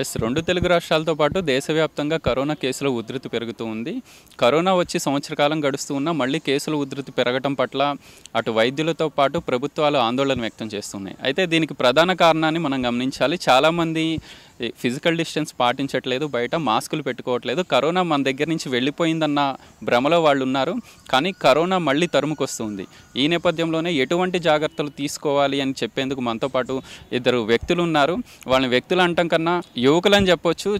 Yes రెండు తెలుగు రాష్ట్రాలతో పాటు దేశవ్యాప్తంగా కరోనా కేసుల ఉధృతి పెరుగుతుంది. కరోనా వచ్చి సంవత్సర కాలం గడుస్తున్నా మళ్ళీ కేసుల ఉధృతి పెరగడం పట్ల అటు వైద్యులతో పాటు ప్రభుత్వాలు ఆందోళన వ్యక్తం చేస్తున్నాయి. అయితే దీనికి ప్రధాన కారణాన్ని మనం గమనించాలి. చాలా మంది ఫిజికల్ డిస్టెన్స్ పాటించట్లేదు, బయట మాస్కులు పెట్టుకోవట్లేదు, కరోనా మన దగ్గర నుంచి వెళ్ళిపోయిందన్న భ్రమలో వాళ్ళు ఉన్నారు. కానీ కరోనా మళ్ళీ తరుముకొస్తుంది. ఈ నేపథ్యంలోనే ఎటువంటి జాగ్రత్తలు తీసుకోవాలి అని చెప్పేందుకు మనతో పాటు ఇద్దరు వ్యక్తులు ఉన్నారు. వాళ్ళని వ్యక్తులు అంటాం కన్నా యువకులని చెప్పొచ్చు.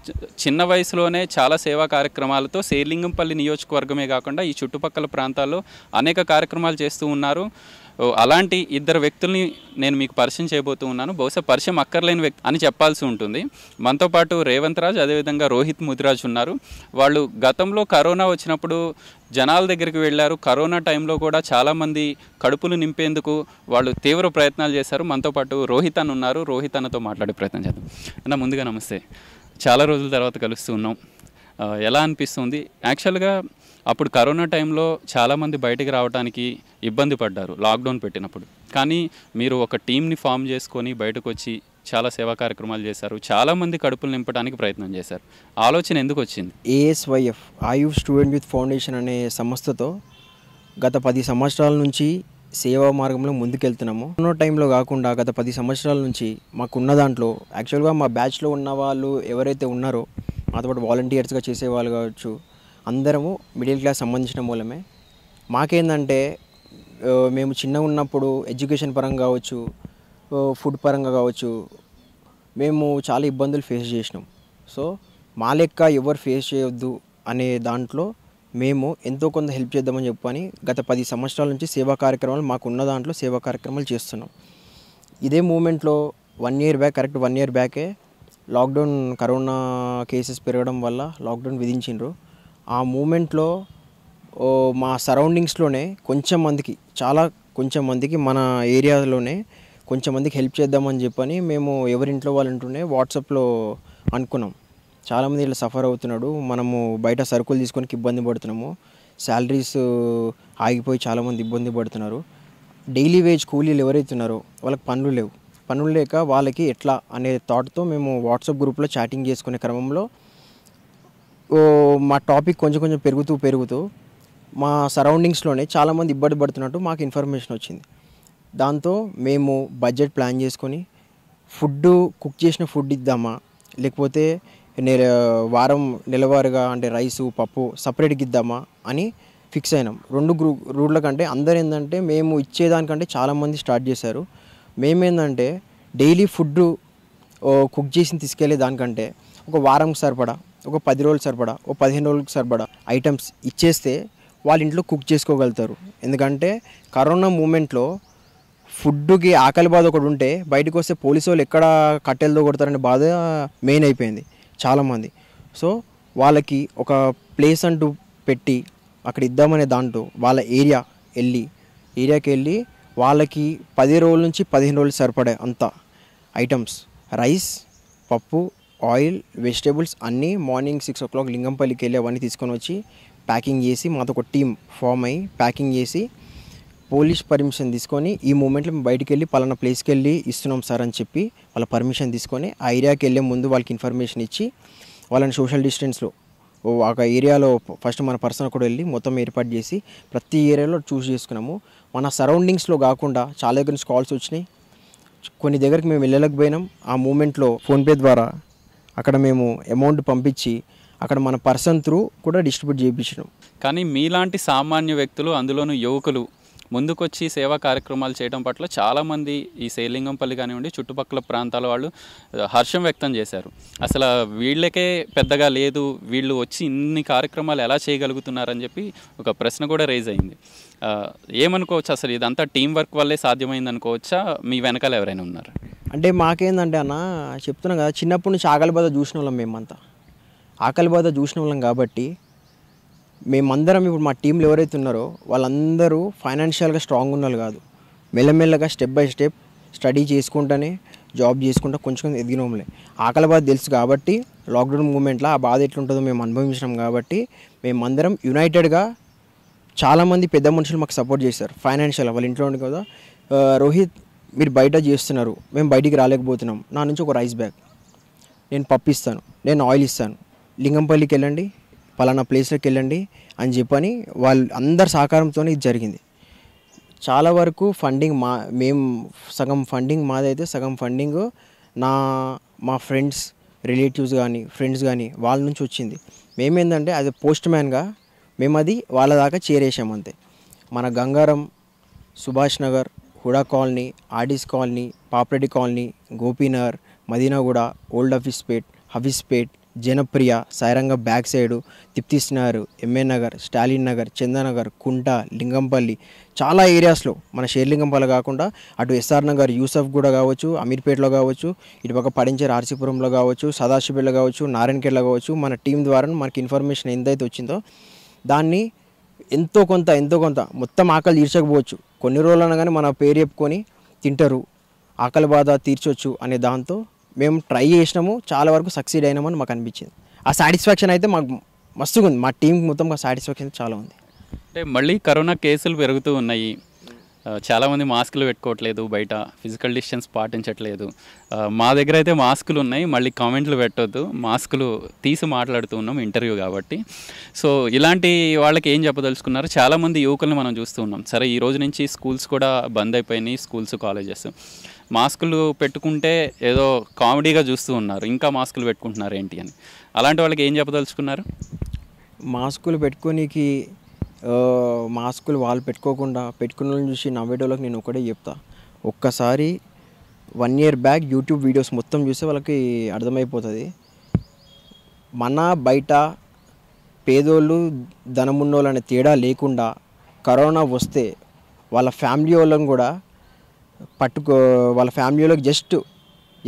చిన్న వయసులోనే చాలా సేవా కార్యక్రమాలతో శేర్లింగంపల్లి నియోజకవర్గమే కాకుండా ఈ చుట్టుపక్కల ప్రాంతాల్లో అనేక కార్యక్రమాలు చేస్తూ ఉన్నారు. అలాంటి ఇద్దరు వ్యక్తుల్ని నేను మీకు పరిచయం చేయబోతూ ఉన్నాను. బహుశా పరిచయం అక్కర్లేని వ్యక్తి అని చెప్పాల్సి ఉంటుంది. మనతో పాటు రేవంత్ రాజ్, అదేవిధంగా రోహిత్ ముదిరాజ్ ఉన్నారు. వాళ్ళు గతంలో కరోనా వచ్చినప్పుడు జనాల దగ్గరికి వెళ్ళారు. కరోనా టైంలో కూడా చాలామంది కడుపులు నింపేందుకు వాళ్ళు తీవ్ర ప్రయత్నాలు చేశారు. మనతో పాటు రోహిత్ అని ఉన్నారు. రోహిత్ అన్నతో మాట్లాడే ప్రయత్నం చేద్దాం. అన్న, ముందుగా నమస్తే. చాలా రోజుల తర్వాత కలుస్తూ ఉన్నాం. ఎలా అనిపిస్తుంది? యాక్చువల్గా అప్పుడు కరోనా టైంలో చాలామంది బయటికి రావడానికి ఇబ్బంది పడ్డారు లాక్డౌన్ పెట్టినప్పుడు. కానీ మీరు ఒక టీంని ఫామ్ చేసుకొని బయటకు వచ్చి చాలా సేవా కార్యక్రమాలు చేశారు. చాలామంది కడుపులు నింపడానికి ప్రయత్నం చేశారు. ఆలోచన ఎందుకు వచ్చింది? ASYF Ayush student with foundation అనే సంస్థతో గత 10 సంవత్సరాల నుంచి సేవా మార్గంలో ముందుకెళ్తున్నాము. కరోనా టైంలో కాకుండా గత 10 సంవత్సరాల నుంచి మాకున్న దాంట్లో యాక్చువల్గా మా బ్యాచ్లో ఉన్న వాళ్ళు ఎవరైతే ఉన్నారో మాతో పాటు వాలంటీర్స్గా చేసేవాళ్ళు కావచ్చు, అందరము మిడిల్ క్లాస్ సంబంధించిన మూలమే. మాకేందంటే మేము చిన్నగా ఉన్నప్పుడు ఎడ్యుకేషన్ పరంగా కావచ్చు, ఫుడ్ పరంగా కావచ్చు, మేము చాలా ఇబ్బందులు ఫేస్ చేసినాం. సో మా లెక్క ఎవరు ఫేస్ చేయొద్దు అనే దాంట్లో మేము ఎంతో కొంత హెల్ప్ చేద్దామని చెప్పని గత 10 సంవత్సరాల నుంచి సేవా కార్యక్రమాలు మాకున్న దాంట్లో సేవా కార్యక్రమాలు చేస్తున్నాం. ఇదే మూమెంట్లో 1 year back, correct 1 year back lockdown corona cases పెరగడం వల్ల లాక్డౌన్ విధించిండ్రు. ఆ మూమెంట్లో మా సరౌండింగ్స్లోనే కొంచెం మందికి, చాలా కొంచెం మందికి, మన ఏరియాలోనే కొంచెం మందికి హెల్ప్ చేద్దామని చెప్పని మేము ఎవరింట్లో వాళ్ళు ఉంటుండే వాట్సాప్లో అనుకున్నాం. చాలామంది ఇలా సఫర్ అవుతున్నాడు, మనము బయట సరుకులు తీసుకొని ఇబ్బంది పడుతున్నాము, శాలరీస్ ఆగిపోయి చాలామంది ఇబ్బంది పడుతున్నారు, డైలీ వేజ్ కూలీలు ఎవరైతే ఉన్నారో వాళ్ళకి పనులు లేవు, పనులు లేక వాళ్ళకి ఎట్లా అనే థాట్తో మేము వాట్సాప్ గ్రూప్లో చాటింగ్ చేసుకునే క్రమంలో మా టాపిక్ కొంచెం కొంచెం పెరుగుతూ మా సరౌండింగ్స్లోనే చాలామంది ఇబ్బంది పడుతున్నట్టు మాకు ఇన్ఫర్మేషన్ వచ్చింది. దాంతో మేము బడ్జెట్ ప్లాన్ చేసుకొని ఫుడ్ కుక్ చేసిన ఫుడ్ ఇద్దామా, లేకపోతే నెలవారుగా అంటే రైసు పప్పు సపరేట్గా ఇద్దామా అని ఫిక్స్ అయినాం. రెండు రూట్ల కంటే అందరు ఏంటంటే మేము ఇచ్చేదానికంటే చాలామంది స్టార్ట్ చేశారు. మేమేందంటే డైలీ ఫుడ్ కుక్ చేసి తీసుకెళ్ళే దానికంటే ఒక వారం సరిపడా, ఒక 10 రోజులు సరిపడా, ఒక 15 రోజులకు సరిపడా ఐటమ్స్ ఇచ్చేస్తే వాళ్ళ ఇంట్లో కుక్ చేసుకోగలుగుతారు. ఎందుకంటే కరోనా మూమెంట్లో ఫుడ్కి ఆకలి బాధ ఒకటి ఉంటే బయటకు వస్తే పోలీసు వాళ్ళు ఎక్కడ కట్టెలతో కొడతారనే బాధ మెయిన్ అయిపోయింది చాలామంది. సో వాళ్ళకి ఒక ప్లేస్ అంటూ పెట్టి అక్కడ ఇద్దామనే దాంట్లో వాళ్ళ ఏరియాకి వెళ్ళి వాళ్ళకి 10 రోజుల నుంచి 15 రోజులు సరిపడే అంత ఐటమ్స్, రైస్, పప్పు, ఆయిల్, వెజిటేబుల్స్ అన్నీ మార్నింగ్ 6 o'clock లింగంపల్లికి వెళ్ళి అవన్నీ తీసుకొని వచ్చి ప్యాకింగ్ చేసి మాతో ఒక టీం ఫామ్ అయ్యి ప్యాకింగ్ చేసి పోలీస్ పర్మిషన్ తీసుకొని ఈ మూమెంట్లో మేము బయటికి వెళ్ళి పలానా ప్లేస్కి వెళ్ళి ఇస్తున్నాం సార్ అని చెప్పి వాళ్ళ పర్మిషన్ తీసుకొని ఆ ఏరియాకి వెళ్ళే ముందు వాళ్ళకి ఇన్ఫర్మేషన్ ఇచ్చి వాళ్ళని సోషల్ డిస్టెన్స్లో ఆ ఏరియాలో ఫస్ట్ మన పర్సన్ కూడా వెళ్ళి మొత్తం ఏర్పాటు చేసి ప్రతి ఏరియాలో చూస్ చేసుకున్నాము. మన సరౌండింగ్స్లో కాకుండా చాలా దగ్గర నుంచి కాల్స్ వచ్చినాయి. కొన్ని దగ్గరికి మేము వెళ్ళలేకపోయినాం. ఆ మూమెంట్లో ఫోన్పే ద్వారా అక్కడ మేము అమౌంట్ పంపించి అక్కడ మన పర్సన్ త్రూ కూడా డిస్ట్రిబ్యూట్ చేయించినాం. కానీ మీలాంటి సామాన్య వ్యక్తులు, అందులోనూ యువకులు ముందుకొచ్చి సేవా కార్యక్రమాలు చేయడం పట్ల చాలామంది ఈ శేర్లింగంపల్లి కానివ్వండి చుట్టుపక్కల ప్రాంతాల వాళ్ళు హర్షం వ్యక్తం చేశారు. అసలు వీళ్ళకే పెద్దగా లేదు, వీళ్ళు వచ్చి ఇన్ని కార్యక్రమాలు ఎలా చేయగలుగుతున్నారని చెప్పి ఒక ప్రశ్న కూడా రేజ్ అయింది. ఏమనుకోవచ్చు? అసలు ఇదంతా టీం వర్క్ వల్లే సాధ్యమైంది అనుకోవచ్చా? మీ వెనకాల ఎవరైనా ఉన్నారు అంటే? మాకేందంటే అన్న, చెప్తున్నా కదా, చిన్నప్పటి నుంచి ఆకలి బాధ చూసిన వాళ్ళం మేమంతా. ఆకలి బాధ చూసిన వాళ్ళం కాబట్టి మేమందరం ఇప్పుడు మా టీంలో ఎవరైతే ఉన్నారో వాళ్ళందరూ ఫైనాన్షియల్గా స్ట్రాంగ్ ఉన్నోళ్ళు కాదు. మెల్లమెల్లగా స్టెప్ బై స్టెప్ స్టడీ చేసుకుంటానే జాబ్ చేసుకుంటా కొంచెం ఎదిగినోంలే. ఆకలి బాధ తెలుసు కాబట్టి లాక్డౌన్ మూమెంట్లో ఆ బాధ ఎట్లుంటుందో మేము అనుభవించినాం కాబట్టి మేమందరం యునైటెడ్గా చాలామంది పెద్ద మనుషులు మాకు సపోర్ట్ చేశారు ఫైనాన్షియల్గా. వాళ్ళ ఇంట్లో ఉండి కదా, రోహిత్ మీరు బయట చేస్తున్నారు, మేము బయటికి రాలేకపోతున్నాం, నా నుంచి ఒక రైస్ బ్యాగ్, నేను పప్పు ఇస్తాను, నేను ఆయిల్ ఇస్తాను, లింగంపల్లికి వెళ్ళండి, ఫలానా ప్లేస్లోకి వెళ్ళండి అని చెప్పని వాళ్ళందరి సహకారంతోనే ఇది జరిగింది. చాలా వరకు ఫండింగ్ మేము సగం ఫండింగ్ మాదైతే, సగం ఫండింగ్ మా ఫ్రెండ్స్ రిలేటివ్స్ కానీ ఫ్రెండ్స్ కానీ వాళ్ళ నుంచి వచ్చింది. మేమేందంటే అది పోస్ట్ మ్యాన్గా మేము అది వాళ్ళ దాకా చేరేసాం అంతే. మన Gangaram, Subhash Nagar, Hooda colony, ఆర్డీస్ colony, Papireddy colony, Gopinagar, Madinaguda, old Hafeezpet, Janapriya, Sairanga back side, తిప్తీస్ నగర్, ఎంఏ నగర్, స్టాలిన్ నగర్, చందనగర్, కుంట, లింగంపల్లి, చాలా ఏరియాస్లో మన షేర్లింగంపల్లి కాకుండా అటు ఎస్ఆర్ నగర్, యూసఫ్ గూడ కావచ్చు, అమీర్పేటలో కావచ్చు, ఇటుపక్క పడించేరు ఆర్సీపురంలో కావచ్చు, సదాశివపేటలో కావచ్చు, నారాయణఖేడ్లో కావచ్చు, మన టీం ద్వారా మనకి ఇన్ఫర్మేషన్ ఎంతైతే వచ్చిందో దాన్ని ఎంతో కొంత మొత్తం ఆకలి తీర్చకపోవచ్చు, కొన్ని రోజులైనా కానీ మన పేరు చెప్పుకొని తింటారు, ఆకలి బాధ తీర్చొచ్చు అనే దాంతో మేము ట్రై చేసినాము. చాలా వరకు సక్సీడ్ అయినామని మాకు అనిపించింది. ఆ సాటిస్ఫాక్షన్ అయితే మాకు మస్తుగా ఉంది, మా టీంకి మొత్తం సాటిస్ఫాక్షన్ చాలా ఉంది. అంటే మళ్ళీ కరోనా కేసులు పెరుగుతూ ఉన్నాయి, చాలామంది మాస్కులు పెట్టుకోవట్లేదు, బయట ఫిజికల్ డిస్టెన్స్ పాటించట్లేదు. మా దగ్గర అయితే మాస్కులు ఉన్నాయి, మళ్ళీ కామెంట్లు పెట్టొద్దు, మాస్కులు తీసి మాట్లాడుతూ ఉన్నాం ఇంటర్వ్యూ కాబట్టి. సో ఇలాంటి వాళ్ళకి ఏం చెప్పదలుచుకున్నారు? చాలామంది యువకులను మనం చూస్తూ ఉన్నాం. సరే ఈ రోజు నుంచి స్కూల్స్ కూడా బంద్ అయిపోయినాయి, స్కూల్స్ కాలేజెస్, మాస్కులు పెట్టుకుంటే ఏదో కామెడీగా చూస్తూ ఉన్నారు, ఇంకా మాస్కులు పెట్టుకుంటున్నారు ఏంటి అని. అలాంటి వాళ్ళకి ఏం చెప్పదలుచుకున్నారు? మాస్కులు పెట్టుకోనికి, మాస్కులు వాళ్ళు పెట్టుకోకుండా పెట్టుకున్న వాళ్ళని చూసి నవ్వేటోళ్ళకి నేను ఒకటే చెప్తా, ఒక్కసారి 1 year బ్యాక్ యూట్యూబ్ వీడియోస్ మొత్తం చూస్తే వాళ్ళకి అర్థమైపోతుంది. మన బయట పేదోళ్ళు ధనమున్నోళ్ళు అనే తేడా లేకుండా కరోనా వస్తే వాళ్ళ ఫ్యామిలీ వాళ్ళని కూడా వాళ్ళ ఫ్యామిలీలోకి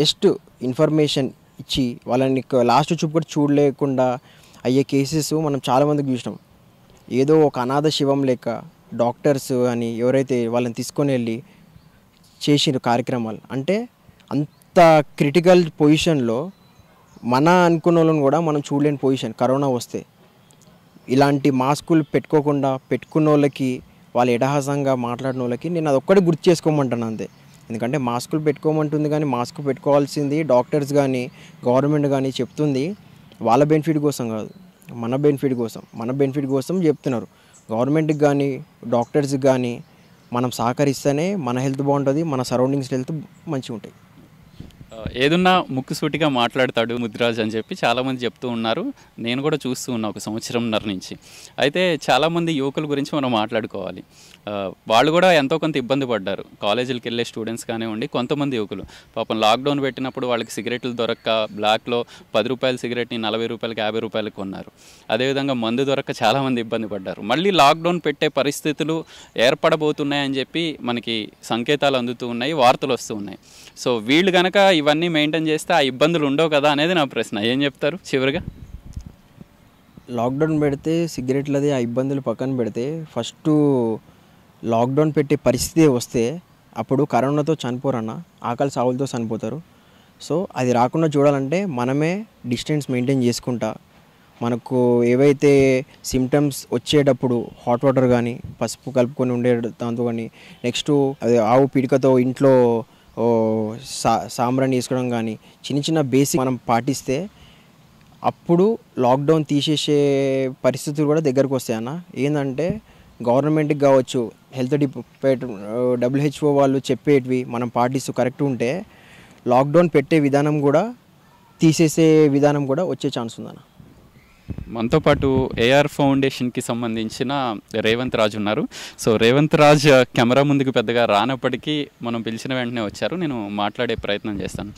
జస్ట్ ఇన్ఫర్మేషన్ ఇచ్చి వాళ్ళని లాస్ట్ చూపు కూడా చూడలేకుండా అయ్యే కేసెస్ మనం చాలామందికి చూసినాం. ఏదో ఒక అనాథ శివం లేక డాక్టర్స్ అని ఎవరైతే వాళ్ళని తీసుకొని వెళ్ళి చేసిన కార్యక్రమాలు, అంటే అంత క్రిటికల్ పొజిషన్లో మన అనుకున్న వాళ్ళని కూడా మనం చూడలేని పొజిషన్ కరోనా వస్తే. ఇలాంటి మాస్కులు పెట్టుకోకుండా పెట్టుకున్న వాళ్ళకి, వాళ్ళు ఎడహాసంగా మాట్లాడిన వాళ్ళకి నేను అదొక్కడే గుర్తు చేసుకోమంటాను అంతే. ఎందుకంటే మాస్కులు పెట్టుకోమంటుంది కానీ మాస్క్ పెట్టుకోవాల్సింది డాక్టర్స్ కానీ గవర్నమెంట్ కానీ చెప్తుంది వాళ్ళ బెనిఫిట్ కోసం కాదు, మన బెనిఫిట్ కోసం చెప్తున్నారు. గవర్నమెంట్కి కానీ డాక్టర్స్కి కానీ మనం సహకరిస్తేనే మన హెల్త్ బాగుంటుంది, మన సరౌండింగ్స్ హెల్త్ మంచిగా ఉంటాయి. ఏదన్నా ముక్కుసూటిగా మాట్లాడతాడు ముదిరాజ్ అని చెప్పి చాలామంది చెప్తూ ఉన్నారు, నేను కూడా చూస్తూ ఉన్నా 1.5 సంవత్సరంన్నర నుంచి. అయితే చాలామంది యువకుల గురించి మనం మాట్లాడుకోవాలి, వాళ్ళు కూడా ఎంతో కొంత ఇబ్బంది పడ్డారు. కాలేజీలకు వెళ్ళే స్టూడెంట్స్ కానివ్వండి, కొంతమంది యువకులు పాపం లాక్డౌన్ పెట్టినప్పుడు వాళ్ళకి సిగరెట్లు దొరక్క బ్లాక్లో 10 రూపాయల సిగరెట్ని 40 రూపాయలకి 50 రూపాయలకి కొన్నారు. అదేవిధంగా మందు దొరక్క చాలామంది ఇబ్బంది పడ్డారు. మళ్ళీ లాక్డౌన్ పెట్టే పరిస్థితులు ఏర్పడబోతున్నాయని చెప్పి మనకి సంకేతాలు అందుతూ ఉన్నాయి, వార్తలు వస్తూ ఉన్నాయి. సో వీళ్ళు కనుక ఇవన్నీ మెయింటైన్ చేస్తే ఆ ఇబ్బందులు ఉండవు కదా అనేది నా ప్రశ్న. ఏం చెప్తారు చివరిగా? లాక్డౌన్ పెడితే సిగరెట్లది ఆ ఇబ్బందులు పక్కన పెడితే, ఫస్ట్ లాక్డౌన్ పెట్టే పరిస్థితి వస్తే అప్పుడు కరోనాతో చనిపోరన్న, ఆకలి సావులతో చనిపోతారు. సో అది రాకుండా చూడాలంటే మనమే డిస్టెన్స్ మెయింటైన్ చేసుకుంటా, మనకు ఏవైతే సిమ్టమ్స్ వచ్చేటప్పుడు హాట్ వాటర్ కానీ పసుపు కలుపుకొని ఉండే దాంతో కానీ, నెక్స్ట్ అది ఆవు పిడికతో ఇంట్లో సాంబ్రాన్ని వేసుకోవడం కానీ చిన్న బేసిక్ మనం పాటిస్తే అప్పుడు లాక్డౌన్ తీసేసే పరిస్థితులు కూడా దగ్గరకు వస్తాయన్న. ఏంటంటే గవర్నమెంట్కి కావచ్చు, హెల్త్ WHO వాళ్ళు చెప్పేటివి మనం పాటిస్తూ కరెక్ట్ ఉంటే లాక్డౌన్ పెట్టే విధానం కూడా తీసేసే విధానం కూడా వచ్చే ఛాన్స్ ఉందన్న. మనతో పాటు AR ఫౌండేషన్కి సంబంధించిన రేవంత్ రాజ్ ఉన్నారు. సో రేవంత్ రాజ్ కెమెరా ముందుకు పెద్దగా రానప్పటికీ మనం పిలిచిన వెంటనే వచ్చారు, నేను మాట్లాడే ప్రయత్నం చేస్తాను.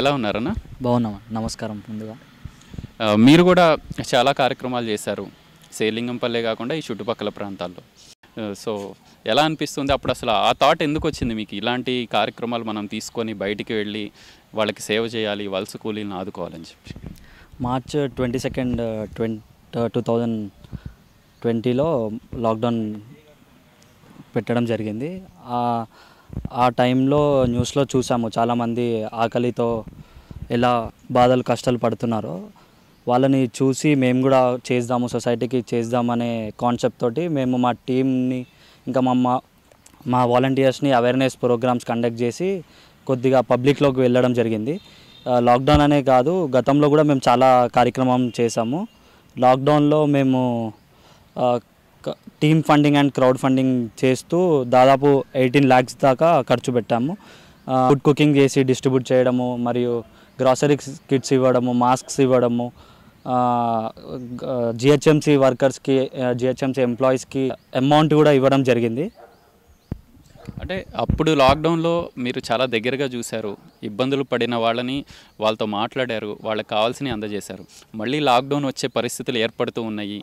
ఎలా ఉన్నారన్న? బాగున్నామా, నమస్కారం. ముందుగా మీరు కూడా చాలా కార్యక్రమాలు చేశారు సేలింగంపల్లె కాకుండా ఈ చుట్టుపక్కల ప్రాంతాల్లో. సో ఎలా అనిపిస్తుంది? అప్పుడు అసలు ఆ థాట్ ఎందుకు వచ్చింది మీకు, ఇలాంటి కార్యక్రమాలు మనం తీసుకొని బయటికి వెళ్ళి వాళ్ళకి సేవ చేయాలి, వలస కూలీలను ఆదుకోవాలని చెప్పి? మార్చ్ 22 2020లో లాక్డౌన్ పెట్టడం జరిగింది. ఆ టైంలో న్యూస్లో చూసాము చాలామంది ఆకలితో ఎలా బాధలు కష్టాలు పడుతున్నారో. వాళ్ళని చూసి మేము కూడా చేద్దాము, సొసైటీకి చేద్దామనే కాన్సెప్ట్ తోటి మేము మా టీంని ఇంకా మా వాలంటీర్స్ని అవేర్నెస్ ప్రోగ్రామ్స్ కండక్ట్ చేసి కొద్దిగా పబ్లిక్లోకి వెళ్ళడం జరిగింది. లాక్డౌన్ అనే కాదు గతంలో కూడా మేము చాలా కార్యక్రమం చేసాము లాక్డౌన్ లో మేము team funding and crowd funding చేస్తూ దాదాపు 18 లక్షల దాకా ఖర్చు పెట్టాము ఫుడ్ కుకింగ్ చేసి డిస్ట్రిబ్యూట్ చేయడము మరియు గ్రోసరీ కిట్స్ ఇవ్వడము మాస్క్స్ ఇవ్వడము జిహెచ్ఎంసి వర్కర్స్ కి జిహెచ్ఎంసి ఎంప్లాయీస్ కి అమౌంట్ కూడా ఇవ్వడం జరిగింది అంటే అప్పుడు లాక్డౌన్ లో మీరు చాలా దగ్గరగా చూశారు ఇబ్బందులు పడిన వాళ్ళని వాళ్ళతో మాట్లాడారు వాళ్ళకి కావాల్సిని అందజేశారు మళ్ళీ లాక్డౌన్ వచ్చే పరిస్థితులు ఏర్పడుతూ ఉన్నాయి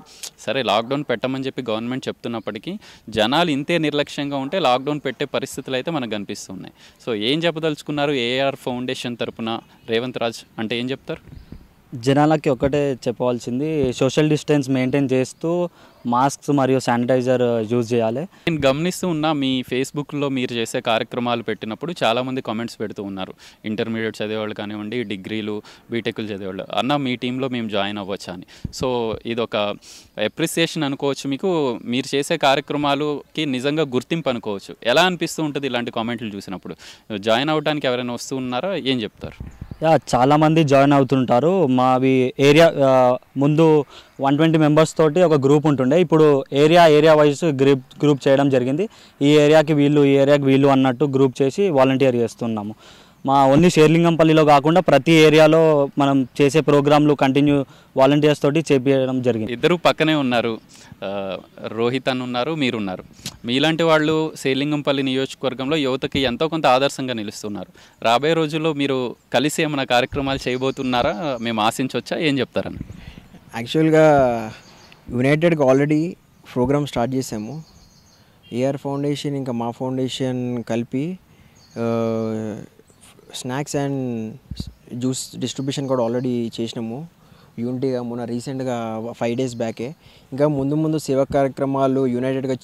సరే లాక్డౌన్ పెట్టమని చెప్పి గవర్నమెంట్ చెప్తున్నప్పటికీ జనాలు ఇంతే నిర్లక్ష్యంగా ఉంటే లాక్డౌన్ పెట్టే పరిస్థితులు అయితే మనకు కనిపిస్తున్నాయి సో ఏం చెప్పదలుచుకున్నారు ఏఆర్ ఫౌండేషన్ తరపున రేవంత్ రాజ్ అంటే ఏం చెప్తారు జనాలకి ఒకటే చెప్పాల్సింది సోషల్ డిస్టెన్స్ మెయింటైన్ చేస్తూ మాస్క్స్ మరియు శానిటైజర్ యూజ్ చేయాలి నేను గమనిస్తూ ఉన్నా మీ ఫేస్బుక్లో మీరు చేసే కార్యక్రమాలు పెట్టినప్పుడు చాలామంది కామెంట్స్ పెడుతూ ఉన్నారు ఇంటర్మీడియట్ చదివేవాళ్ళు కానివ్వండి డిగ్రీలు బీటెక్లు చదివేవాళ్ళు అన్న మీ టీంలో మేము జాయిన్ అవ్వచ్చా అని సో ఇదొక అప్రిసియేషన్ అనుకోవచ్చు మీకు మీరు చేసే కార్యక్రమాలకి నిజంగా గుర్తింపు అనుకోవచ్చు ఎలా అనిపిస్తూ ఉంటుంది ఇలాంటి కామెంట్లు చూసినప్పుడు జాయిన్ అవ్వడానికి ఎవరైనా వస్తూ ఉన్నారా ఏం చెప్తారు యా చాలామంది జాయిన్ అవుతుంటారు మావి ఏరియా ముందు 120 మెంబర్స్ తోటి ఒక గ్రూప్ ఉంటుండే ఇప్పుడు ఏరియా వైజ్ గ్రూప్ చేయడం జరిగింది ఈ ఏరియాకి వీళ్ళు ఈ ఏరియాకి వీళ్ళు అన్నట్టు గ్రూప్ చేసి వాలంటీర్ చేస్తున్నాము మా ఓన్లీ షేర్లింగంపల్లిలో కాకుండా ప్రతి ఏరియాలో మనం చేసే ప్రోగ్రాంలు కంటిన్యూ వాలంటీర్స్ తోటి చేపించడం జరిగింది ఇద్దరు పక్కనే ఉన్నారు రోహిత్ అన్న ఉన్నారు మీరున్నారు మీలాంటి వాళ్ళు షేర్లింగంపల్లి నియోజకవర్గంలో యువతకి ఎంతో కొంత ఆదర్శంగా నిలుస్తున్నారు రాబోయే రోజుల్లో మీరు కలిసి ఏమైనా కార్యక్రమాలు చేయబోతున్నారా మేము ఆశించవచ్చా ఏం చెప్తారని యాక్చువల్గా యునైటెడ్కి ఆల్రెడీ ప్రోగ్రామ్ స్టార్ట్ చేసాము ఏఆర్ ఫౌండేషన్ ఇంకా మా ఫౌండేషన్ కలిపి స్నాక్స్ అండ్ జ్యూస్ డిస్ట్రిబ్యూషన్ కూడా ఆల్రెడీ చేసినాము యూనిటీగా మొన్న రీసెంట్గా 5 days బ్యాకే ఇంకా ముందు సేవా కార్యక్రమాలు యునైటెడ్గా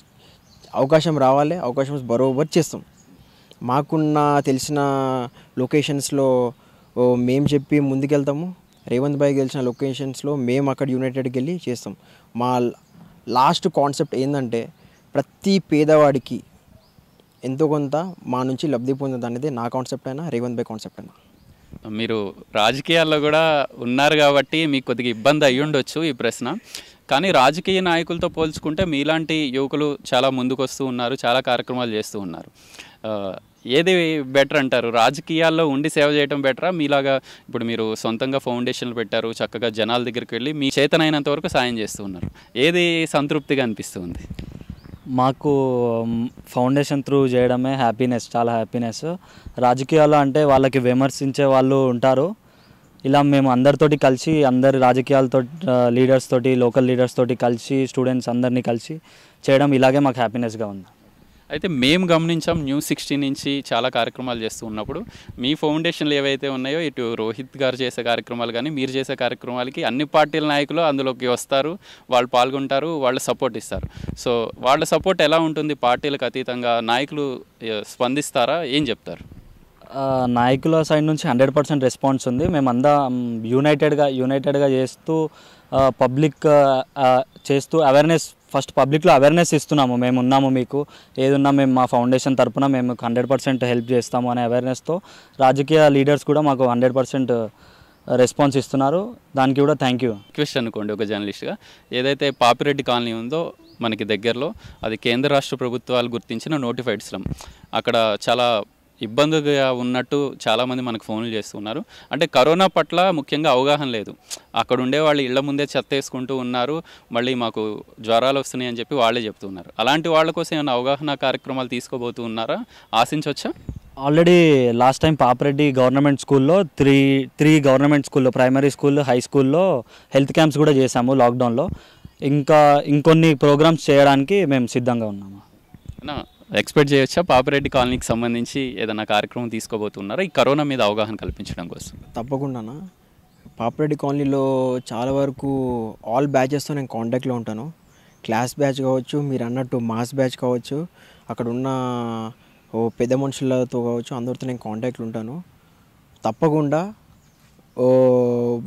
అవకాశం రావాలి అవకాశం బరోబర్ చేస్తాం మాకున్న తెలిసిన లొకేషన్స్లో మేము చెప్పి ముందుకెళ్తాము రేవంత్ భాయ్ గెలిచిన లొకేషన్స్లో మేము అక్కడ యునైటెడ్కి వెళ్ళి చేస్తాం మా లాస్ట్ కాన్సెప్ట్ ఏంటంటే ప్రతి పేదవాడికి ఎంతో కొంత మా నుంచి లబ్ధి పొందదనేది నా కాన్సెప్ట్ అయినా రేవంత్ భాయ్ కాన్సెప్ట్ అయినా మీరు రాజకీయాల్లో కూడా ఉన్నారు కాబట్టి మీకు కొద్దిగా ఇబ్బంది అయ్యుండొచ్చు ఈ ప్రశ్న కానీ రాజకీయ నాయకులతో పోల్చుకుంటే మీలాంటి యువకులు చాలా ముందుకు వస్తూ ఉన్నారు చాలా కార్యక్రమాలు చేస్తూ ఉన్నారు ఏది బెటర్ అంటారు రాజకీయాల్లో ఉండి సేవ చేయడం బెటరా మీలాగా ఇప్పుడు మీరు సొంతంగా ఫౌండేషన్లు పెట్టారు చక్కగా జనాల దగ్గరికి వెళ్ళి మీ చేతనైనంత వరకు సాయం చేస్తూ ఉన్నారు ఏది సంతృప్తిగా అనిపిస్తుంది మాకు ఫౌండేషన్ త్రూ చేయడమే హ్యాపీనెస్ చాలా హ్యాపీనెస్ రాజకీయాల్లో అంటే వాళ్ళకి విమర్శించే వాళ్ళు ఉంటారు ఇలా మేము అందరితోటి కలిసి అందరి రాజకీయాలతో లీడర్స్ తోటి లోకల్ లీడర్స్ తోటి కలిసి స్టూడెంట్స్ అందరినీ కలిసి చేయడం ఇలాగే మాకు హ్యాపీనెస్గా ఉంది అయితే మేము గమనించాం News16 నుంచి చాలా కార్యక్రమాలు చేస్తూ ఉన్నప్పుడు మీ ఫౌండేషన్లు ఏవైతే ఉన్నాయో ఇటు రోహిత్ గారు చేసే కార్యక్రమాలు కానీ మీరు చేసే కార్యక్రమాలకి అన్ని పార్టీల నాయకులు అందులోకి వస్తారు వాళ్ళు పాల్గొంటారు వాళ్ళు సపోర్ట్ ఇస్తారు సో వాళ్ళ సపోర్ట్ ఎలా ఉంటుంది పార్టీలకు అతీతంగా నాయకులు స్పందిస్తారా ఏం చెప్తారు నాయకుల సైడ్ నుంచి 100% రెస్పాన్స్ ఉంది మేమంతా యునైటెడ్గా చేస్తూ పబ్లిక్ చేస్తూ అవేర్నెస్ ఫస్ట్ పబ్లిక్లో అవేర్నెస్ ఇస్తున్నాము మేము ఉన్నాము మీకు ఏదున్నా మేము మా ఫౌండేషన్ తరఫున మేము 100% హెల్ప్ చేస్తాము అనే అవేర్నెస్తో రాజకీయ లీడర్స్ కూడా మాకు 100% రెస్పాన్స్ ఇస్తున్నారు దానికి కూడా థ్యాంక్ యూ క్వశ్చన్ అనుకోండి ఒక జర్నలిస్ట్గా ఏదైతే పాపిరెడ్డి కాలనీ ఉందో మనకి దగ్గరలో అది కేంద్ర రాష్ట్ర ప్రభుత్వాలు గుర్తించిన నోటిఫైడ్ స్లమ్ అక్కడ చాలా ఇబ్బందిగా ఉన్నట్టు చాలామంది మనకు ఫోన్లు చేస్తున్నారు అంటే కరోనా పట్ల ముఖ్యంగా అవగాహన లేదు అక్కడ ఉండే వాళ్ళు ఇళ్ల ముందే చెత్త వేసుకుంటూ ఉన్నారు మళ్ళీ మాకు జ్వరాలు వస్తున్నాయి అని చెప్పి వాళ్ళే చెప్తున్నారు అలాంటి వాళ్ళ కోసం ఏమైనా అవగాహన కార్యక్రమాలు తీసుకోబోతూ ఉన్నారా ఆశించవచ్చా already last time Papireddy government స్కూల్లో త్రీ గవర్నమెంట్ స్కూల్లో ప్రైమరీ స్కూల్ హై స్కూల్లో హెల్త్ క్యాంప్స్ కూడా చేశాము లాక్డౌన్లో ఇంకా ఇంకొన్ని ప్రోగ్రామ్స్ చేయడానికి మేము సిద్ధంగా ఉన్నాము ఎక్స్పెక్ట్ చేయొచ్చా పాపిరెడ్డి కాలనీకి సంబంధించి ఏదైనా కార్యక్రమం తీసుకోబోతున్నారా ఈ కరోనా మీద అవగాహన కల్పించడం కోసం తప్పకుండానా పాపిరెడ్డి కాలనీలో చాలా వరకు ఆల్ బ్యాచెస్తో నేను కాంటాక్ట్లో ఉంటాను క్లాస్ బ్యాచ్ కావచ్చు మీరు అన్నట్టు మాస్ బ్యాచ్ కావచ్చు అక్కడ ఉన్న పెద్ద మనుషులతో కావచ్చు అందరితో నేను కాంటాక్ట్లో ఉంటాను తప్పకుండా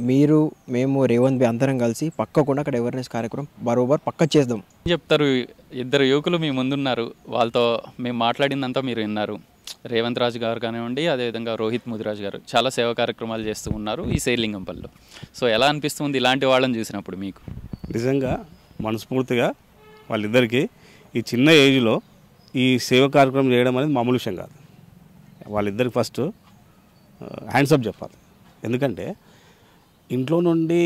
మీరు మేము రేవంత్ భాయ్ అందరం కలిసి పక్కకుండా అక్కడ అవేర్నెస్ కార్యక్రమం బరోబర్ పక్క చేద్దాం చెప్తారు ఇద్దరు యువకులు మీ ముందున్నారు వాళ్ళతో మేము మాట్లాడిందంతా మీరు విన్నారు రేవంత్ రాజ్ గారు కానివ్వండి, అదేవిధంగా రోహిత్ ముదిరాజ్ గారు చాలా సేవా కార్యక్రమాలు చేస్తూ ఉన్నారు ఈ శేర్లింగంపల్లిలో. సో ఎలా అనిపిస్తుంది ఇలాంటి వాళ్ళని చూసినప్పుడు మీకు? నిజంగా మనస్ఫూర్తిగా వాళ్ళిద్దరికీ ఈ చిన్న ఏజ్లో ఈ సేవా కార్యక్రమం చేయడం అనేది మామూలు విషయం కాదు. వాళ్ళిద్దరికి ఫస్ట్ హ్యాండ్సప్ చెప్పాలి. ఎందుకంటే ఇంట్లో నుండి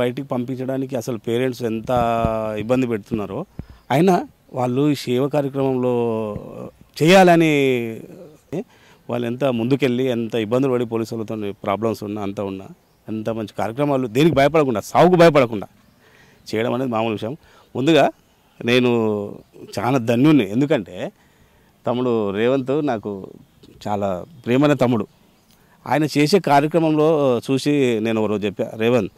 బయటికి పంపించడానికి అసలు పేరెంట్స్ ఎంత ఇబ్బంది పెడుతున్నారో అయినా వాళ్ళు ఈ సేవా కార్యక్రమంలో చేయాలని వాళ్ళు ఎంత ముందుకెళ్ళి ఎంత ఇబ్బందులు పడి పోలీసులతో ప్రాబ్లమ్స్ ఉన్నా అంతా ఉన్నా ఎంత మంచి కార్యక్రమాలు దేనికి భయపడకుండా సాగుకు భయపడకుండా చేయడం అనేది మామూలు విషయం. ముందుగా నేను చాలా ధన్యుణ్ణి, ఎందుకంటే తమ్ముడు రేవంత్ నాకు చాలా ప్రేమైన తమ్ముడు. ఆయన చేసే కార్యక్రమంలో చూసి నేను ఒకరోజు చెప్పా, రేవంత్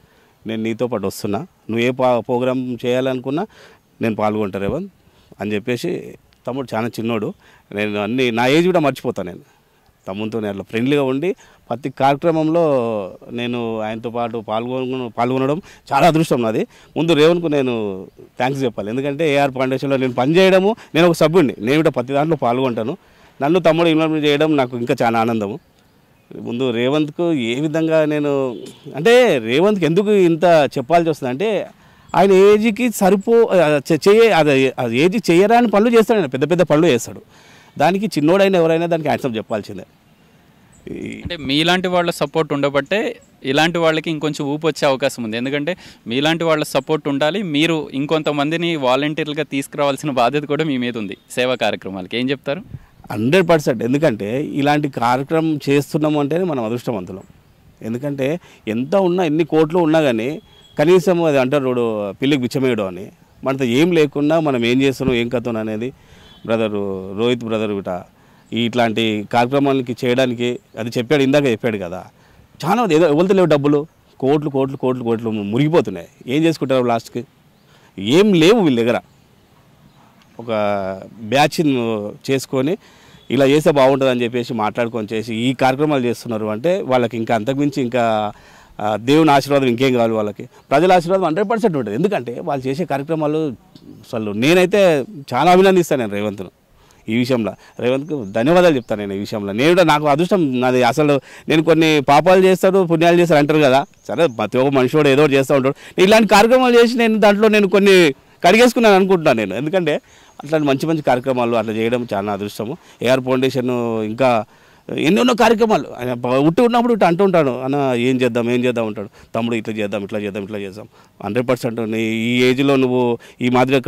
నేను నీతో పాటు వస్తున్నా, నువ్వు ఏ ప్రోగ్రాం చేయాలనుకున్నా నేను పాల్గొంటా రేవంత్ అని చెప్పేసి. తమ్ముడు చాలా చిన్నోడు, నేను అన్నీ నా ఏజ్ కూడా మర్చిపోతాను. నేను తమ్ముతో నేను అట్లా ఫ్రెండ్లీగా ఉండి ప్రతి కార్యక్రమంలో నేను ఆయనతో పాటు పాల్గొనడం చాలా అదృష్టం నాది. ముందు రేవంత్కు నేను థ్యాంక్స్ చెప్పాలి, ఎందుకంటే ఏఆర్ ఫౌండేషన్లో నేను పనిచేయడము, నేను ఒక సభ్యుడిని, నేను కూడా ప్రతి దాంట్లో పాల్గొంటాను. నన్ను తమ్ముడు ఇన్వాల్వ్ చేయడం నాకు ఇంకా చాలా ఆనందము. ముందు రేవంత్కు ఏ విధంగా నేను అంటే రేవంత్కి ఎందుకు ఇంత చెప్పాల్సి వస్తుందంటే ఆయన ఏజ్కి అది ఏజ్ చేయరాని పనులు చేస్తాడు. ఆయన పెద్ద పెద్ద పనులు చేస్తాడు, దానికి చిన్నోడైనా ఎవరైనా దానికి యాక్సెప్ట్ చెప్పాల్సిందే. అంటే మీలాంటి వాళ్ళ సపోర్ట్ ఉండబట్టే ఇలాంటి వాళ్ళకి ఇంకొంచెం ఊపు వచ్చే అవకాశం ఉంది. ఎందుకంటే మీలాంటి వాళ్ళ సపోర్ట్ ఉండాలి, మీరు ఇంకొంతమందిని వాలంటీర్లుగా తీసుకురావాల్సిన బాధ్యత కూడా మీ మీద ఉంది సేవా కార్యక్రమాలకి. ఏం చెప్తారు? 100%, ఎందుకంటే ఇలాంటి కార్యక్రమం చేస్తున్నాము అంటేనే మనం అదృష్టవంతులం. ఎందుకంటే ఎంత ఉన్నా ఎన్ని కోట్లు ఉన్నా కానీ కనీసం అది అంటారు రోడు పిల్లికి బిచ్చమేయడం అని, మనతో ఏం లేకుండా మనం ఏం చేస్తున్నాం ఏం కథం అనేది బ్రదరు రోహిత్ బ్రదర్ ఇట ఇట్లాంటి కార్యక్రమాలకి చేయడానికి అది చెప్పాడు, ఇందాక చెప్పాడు కదా. చాలా ఏదో ఎవరితో లేవు డబ్బులు, కోట్లు కోట్లు కోట్లు కోట్లు మురిగిపోతున్నాయి. ఏం చేసుకుంటారు లాస్ట్కి? ఏం లేవు వీళ్ళ దగ్గర. ఒక బ్యాచ్ చేసుకొని ఇలా చేస్తే బాగుంటుందని చెప్పేసి మాట్లాడుకొని చేసి ఈ కార్యక్రమాలు చేస్తున్నారు అంటే వాళ్ళకి ఇంకా అంతకుమించి ఇంకా దేవుని ఆశీర్వాదం ఇంకేం కావాలి వాళ్ళకి, ప్రజల ఆశీర్వాదం 100% ఉంటుంది. ఎందుకంటే వాళ్ళు చేసే కార్యక్రమాలు అసలు నేనైతే చాలా అభినందిస్తాను. నేను రేవంత్ను ఈ విషయంలో, రేవంత్కు ధన్యవాదాలు చెప్తాను నేను ఈ విషయంలో. నేను నాకు అదృష్టం నాది. అసలు నేను కొన్ని పాపాలు చేస్తాను పుణ్యాలు చేస్తాను అంటారు కదా, సరే ప్రతి ఒక్క మనిషి కూడా ఏదో చేస్తూ ఉంటాడు. నేను ఇలాంటి కార్యక్రమాలు చేసి నేను దాంట్లో నేను కొన్ని కడిగేసుకున్నాను అనుకుంటున్నాను నేను, ఎందుకంటే అట్లాంటి మంచి మంచి కార్యక్రమాలు అట్లా చేయడం చాలా అదృష్టము. ఏఆర్ ఫౌండేషన్ ఇంకా ఎన్నెన్నో కార్యక్రమాలు ఆయన ఉన్నప్పుడు ఇటు అంటూ ఉంటాడు, అన్న ఏం చేద్దాం ఏం చేద్దాం ఉంటాడు, తమ్ముడు ఇట్లా చేద్దాం ఇట్లా చేద్దాం ఇట్లా చేద్దాం. 100% ఈ ఏజ్లో నువ్వు ఈ మాదిరి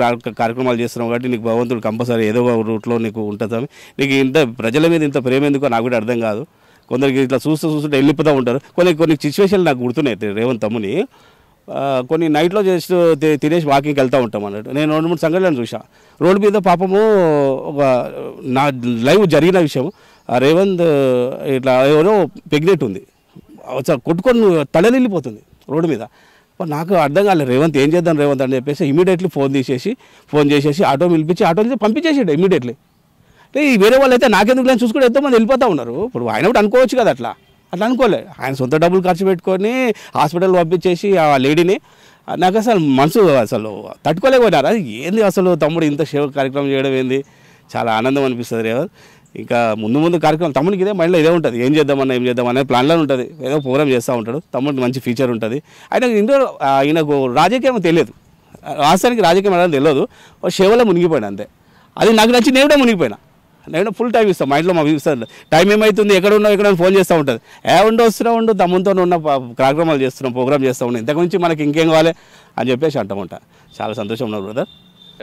కార్యక్రమాలు చేస్తున్నావు కాబట్టి నీకు భగవంతుడు కంపల్సరీ ఏదో ఒక రూట్లో నీకు ఉంటుంది. నీకు ఇంత ప్రజల మీద ఇంత ప్రేమ ఎందుకో నాకు కూడా అర్థం కాదు. కొందరికి ఇట్లా చూస్తూ చూస్తుంటే వెళ్ళిపోతూ ఉంటారు. కొన్ని కొన్ని సిచ్యువేషన్లు నాకు గుర్తున్నాయి రేవంత్ తమ్ముని. కొన్ని నైట్లో చేస్తూ తినేసి వాకింగ్కి వెళ్తూ ఉంటాం అన్నట్టు. నేను 2-3 సంఘటనలు చూసాను రోడ్డు మీద. పాపము ఒక నా లైవ్ జరిగిన విషయం, రేవంత్ ఇట్లా ఎవరో ప్రెగ్నెంట్ ఉంది కొట్టుకొని తడలిపోతుంది రోడ్డు మీద. నాకు అర్థం కాలేదు రేవంత్ ఏం చేద్దాం రేవంత్ అని చెప్పేసి ఇమీడియట్లీ ఫోన్ చేసేసి ఆటో పిలిపించి ఆటో నుంచి పంపించేసాడు ఇమీడియట్లీ. వేరే వాళ్ళు అయితే నాకెందుకు లేని చూసుకుంటే ఎంతోమంది వెళ్ళిపోతూ ఉన్నారు. ఇప్పుడు ఆయన కూడా అనుకోవచ్చు కదా, అట్లా అనుకోలేదు. ఆయన సొంత డబ్బులు ఖర్చు పెట్టుకొని హాస్పిటల్ పంపించేసి ఆ లేడీని నాకు అసలు మనసు అసలు తట్టుకోలేకపోయినారు. అది ఏంది అసలు తమ్ముడు ఇంత సేవ కార్యక్రమం చేయడం ఏంది, చాలా ఆనందం అనిపిస్తుంది రేవంత్. ఇంకా ముందు కార్యక్రమం తమ్ముడికి ఇదే మైండ్లో ఇదే ఉంటుంది, ఏం చేద్దామన్నా ఏం చేద్దాం అనేది ప్లాన్లో ఉంటుంది. ఏదో ప్రోగ్రామ్ చేస్తూ ఉంటాడు తమ్ముడికి, మంచి ఫ్యూచర్ ఉంటుంది. ఆయనకు రాజకీయం తెలియదు, రాష్ట్రానికి రాజకీయం అనేది తెలియదు, సేవలో మునిగిపోయినా అంతే. అది నాకు నచ్చి నేను కూడా మునిగిపోయినా. నేను ఫుల్ టైం ఇస్తాను మా ఇంట్లో, మాకు ఇస్తాను టైం ఏమవుతుంది, ఎక్కడ ఉన్నావు ఫోన్ చేస్తూ ఉంటుంది. ఉండొస్తున్నావు తమ్ముతో ఉన్న కార్యక్రమాలు చేస్తున్నాం, ప్రోగ్రామ్ చేస్తూ ఉన్నాం, ఇంతకు నుంచి మనకి ఇంకేం కావాలి అని చెప్పేసి అంటామంట. చాలా సంతోషం ఉన్నాడు బ్రదర్.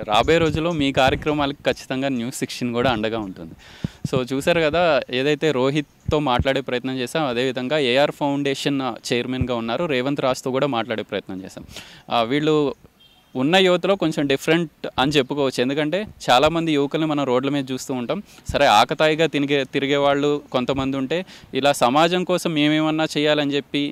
రాబోయే రోజుల్లో మీ కార్యక్రమాలకు ఖచ్చితంగా News16 కూడా అండగా ఉంటుంది. సో చూసారు కదా, ఏదైతే రోహిత్తో మాట్లాడే ప్రయత్నం చేసాం, అదేవిధంగా ఏఆర్ ఫౌండేషన్ చైర్మన్గా ఉన్నారు రేవంత్ రాజ్తో కూడా మాట్లాడే ప్రయత్నం చేసాం. వీళ్ళు ఉన్న యువతలో కొంచెం డిఫరెంట్ అని చెప్పుకోవచ్చు. ఎందుకంటే చాలామంది యువకులను మనం రోడ్ల మీద చూస్తూ ఉంటాం. సరే ఆకతాయిగా తిరిగే వాళ్ళు కొంతమంది ఉంటే, ఇలా సమాజం కోసం మేమేమన్నా చేయాలని చెప్పి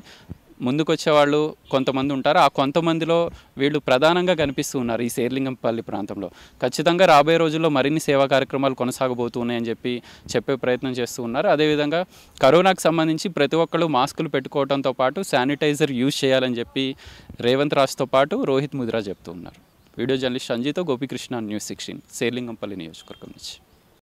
ముందుకొచ్చే వాళ్ళు కొంతమంది ఉంటారు. ఆ కొంతమందిలో వీళ్ళు ప్రధానంగా కనిపిస్తూ ఉన్నారు ఈ శేర్లింగంపల్లి ప్రాంతంలో. ఖచ్చితంగా రాబోయే రోజుల్లో మరిన్ని సేవా కార్యక్రమాలు కొనసాగబోతున్నాయని చెప్పి చెప్పే ప్రయత్నం చేస్తూ ఉన్నారు. అదేవిధంగా కరోనాకు సంబంధించి ప్రతి ఒక్కళ్ళు మాస్కులు పెట్టుకోవడంతో పాటు శానిటైజర్ యూజ్ చేయాలని చెప్పి రేవంత్ రాజ్తో పాటు రోహిత్ ముదిరాజ్ చెప్తూ ఉన్నారు. వీడియో జర్నలిస్ట్ సంజీతో గోపికృష్ణ, News16 శేర్లింగంపల్లి నియోజకవర్గం నుంచి.